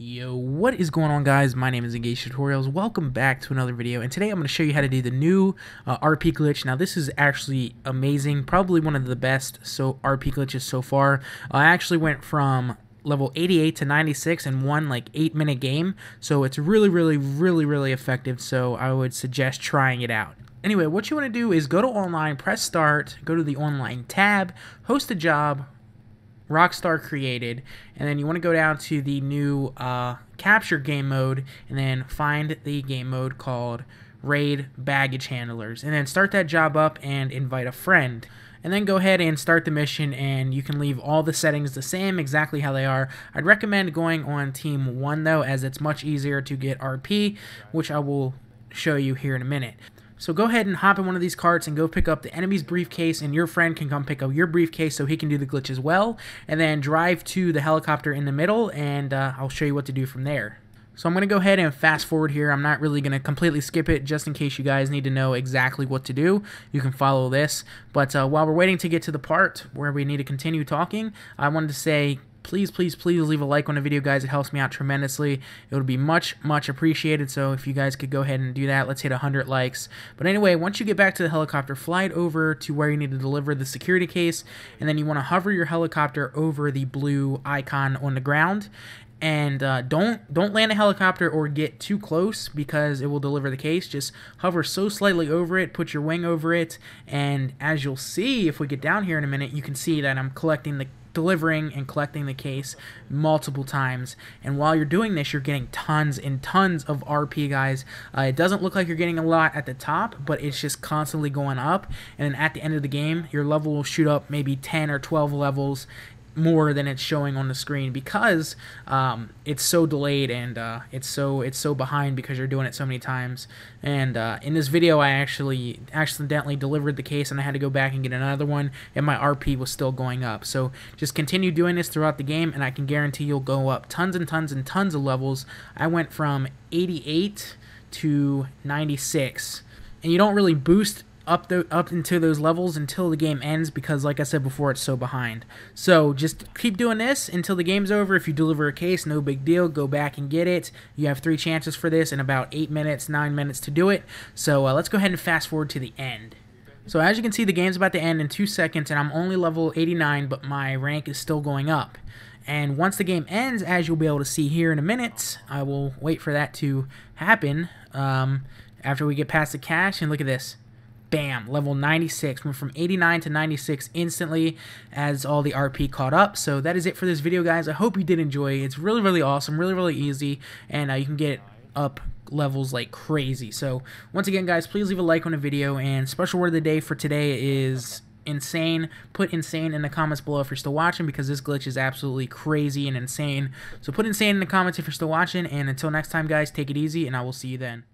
Yo, what is going on, guys? My name is Engage Tutorials. Welcome back to another video, and today I'm going to show you how to do the new RP glitch. Now, this is actually amazing, probably one of the best RP glitches so far. I actually went from level 88 to 96 in one like 8-minute game, so it's really effective, so I would suggest trying it out. Anyway, what you want to do is go to online, press start, go to the online tab, host a job, Rockstar created, and then you want to go down to the new capture game mode and then find the game mode called Raid Baggage Handlers, and then start that job up and invite a friend, and then go ahead and start the mission. And you can leave all the settings the same, exactly how they are. I'd recommend going on team 1 though, as it's much easier to get RP, which I will show you here in a minute. So go ahead and hop in one of these carts and go pick up the enemy's briefcase, and your friend can come pick up your briefcase so he can do the glitch as well. And then drive to the helicopter in the middle, and I'll show you what to do from there. So I'm going to go ahead and fast forward here. I'm not really going to completely skip it, just in case you guys need to know exactly what to do. You can follow this. But while we're waiting to get to the part where we need to continue talking, I wanted to say, please leave a like on the video, guys. It helps me out tremendously. It would be much appreciated, so if you guys could go ahead and do that. Let's hit 100 likes. But anyway, once you get back to the helicopter, fly it over to where you need to deliver the security case, and then you want to hover your helicopter over the blue icon on the ground, and don't land a helicopter or get too close, because it will deliver the case. Just hover so slightly over it, put your wing over it, and as you'll see, if we get down here in a minute, you can see that I'm delivering and collecting the case multiple times. And while you're doing this, you're getting tons and tons of RP, guys. It doesn't look like you're getting a lot at the top, but it's just constantly going up, and then at the end of the game your level will shoot up maybe 10 or 12 levels more than it's showing on the screen, because it's so delayed, and it's so behind because you're doing it so many times. And in this video I actually accidentally delivered the case, and I had to go back and get another one, and my RP was still going up. So just continue doing this throughout the game, and I can guarantee you'll go up tons and tons and tons of levels. I went from 88 to 96, and you don't really boost up into those levels until the game ends, because like I said before, it's so behind. So just keep doing this until the game's over. If you deliver a case, no big deal, go back and get it. You have 3 chances for this in about 9 minutes to do it. So let's go ahead and fast forward to the end. So as you can see, the game's about to end in 2 seconds, and I'm only level 89, but my rank is still going up. And once the game ends, as you'll be able to see here in a minute, I will wait for that to happen after we get past the cache, and look at this. Bam, level 96, went from 89 to 96 instantly as all the RP caught up. So that is it for this video, guys. I hope you did enjoy. It's really awesome, really easy, and you can get up levels like crazy. So once again, guys, please leave a like on the video, and special word of the day for today is insane. Put insane in the comments below if you're still watching, because this glitch is absolutely crazy and insane. So put insane in the comments if you're still watching, and until next time, guys, take it easy, and I will see you then.